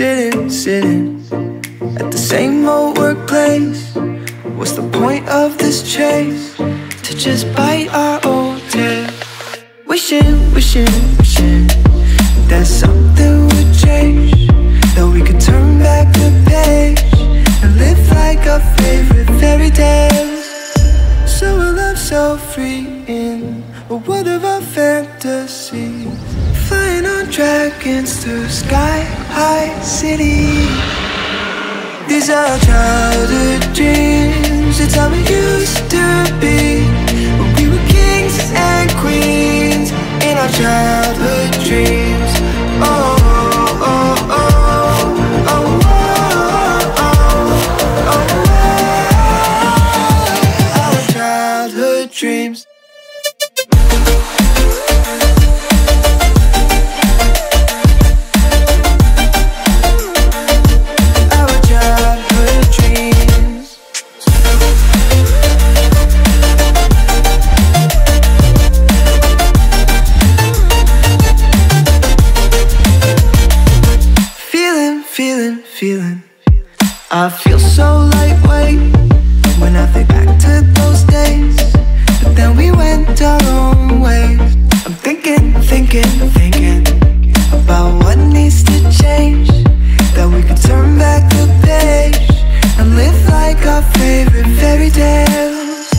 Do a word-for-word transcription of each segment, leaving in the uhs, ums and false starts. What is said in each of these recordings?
sitting, sitting at the same old workplace. What's the point of this chase? To just bite our old tail. Wishing, wishing, wishing that something would change, that we could turn back the page and live like our favorite fairy tales. So we'll love so free in a world of our fantasies, flying on dragons through sky-high cities. These are our childhood dreams. It's how we used to be when we were kings and queens in our childhood dreams. Oh, oh, oh, oh, oh, oh, oh, oh, oh, oh. Our childhood dreams. Feeling, I feel so lightweight when I think back to those days, but then we went our own ways. I'm thinking, thinking, thinking about what needs to change, that we could turn back the page and live like our favorite fairy tales.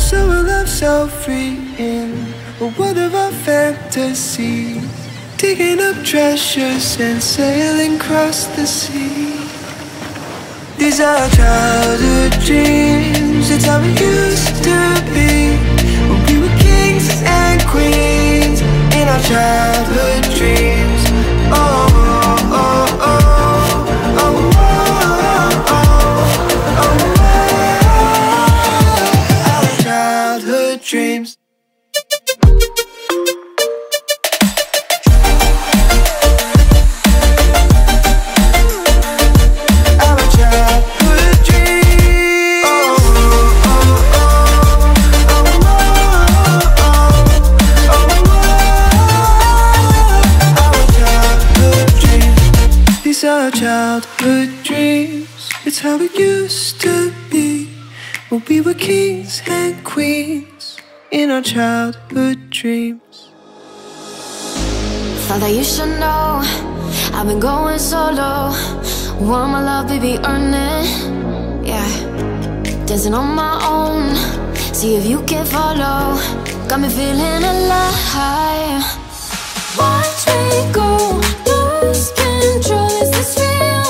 So we'll love so free in a world of our fantasies, digging up treasures and sailing across the sea. These are our childhood dreams. It's how we used to be when we were kings and queens in our childhood dreams. Oh, oh, oh, oh, oh, oh, oh, oh, oh, our childhood dreams. Our childhood dreams, it's how it used to be when we were kings and queens in our childhood dreams. Thought that you should know I've been going solo. Want my love, baby, earn it. Yeah, dancing on my own, see if you can follow. Got me feeling alive. Watch me go, lose control. Is this real?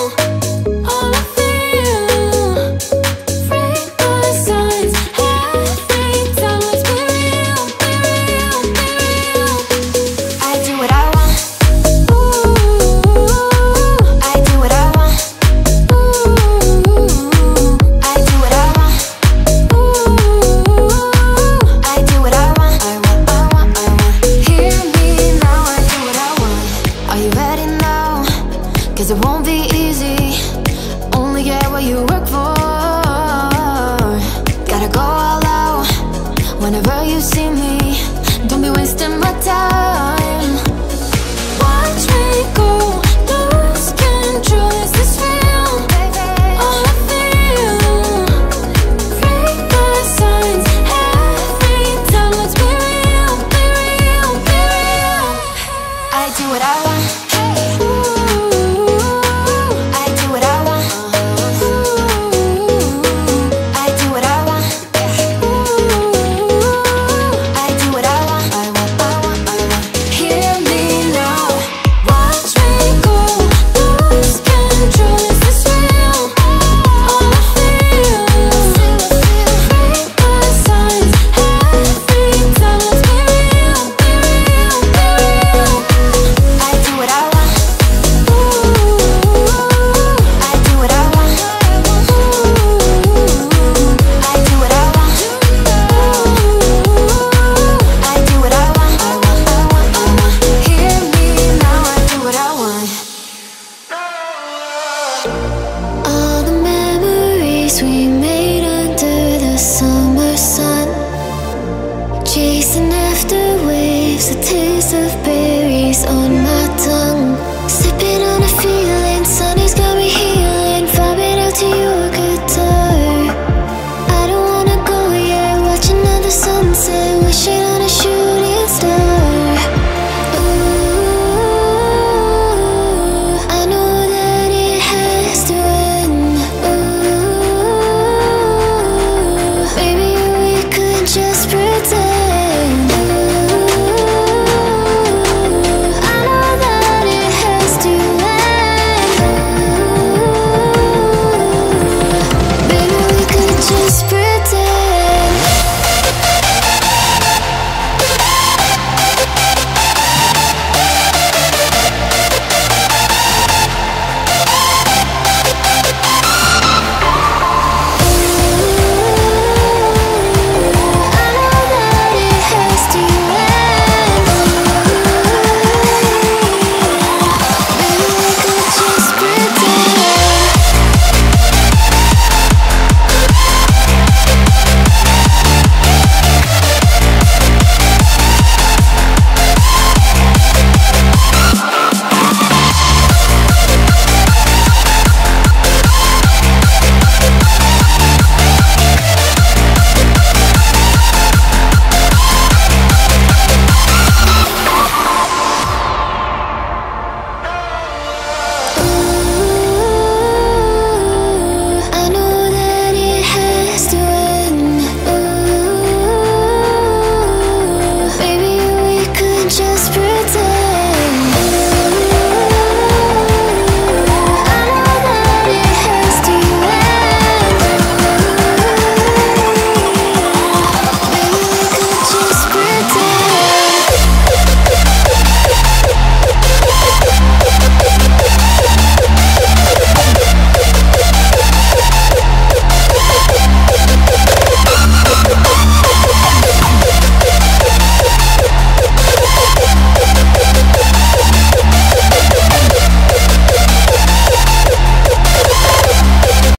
All I feel, break the signs every time. Let's be real, be real, be real. I do what I want. Ooh, I do what I want. Ooh, I do what I want. Ooh, I do what I want. I want, I want, I want. Hear me now. I do what I want. Are you ready now? 'Cause it won't be easy, only get what you work for. Gotta go all out whenever you see me. Don't be wasting my time. Watch me go, lose control. Is this real? All I feel, break the signs every time. Let's be real, be real, be real. I do what I want. Sweet.